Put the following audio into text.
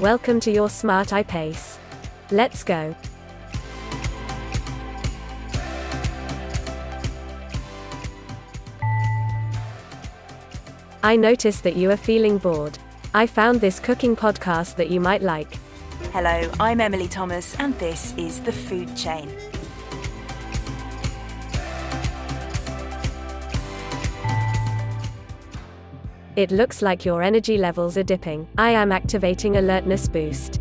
Welcome to your Smart iPace. Let's go. I noticed that you are feeling bored. I found this cooking podcast that you might like. Hello, I'm Emily Thomas, and this is The Food Chain. It looks like your energy levels are dipping. I am activating alertness boost.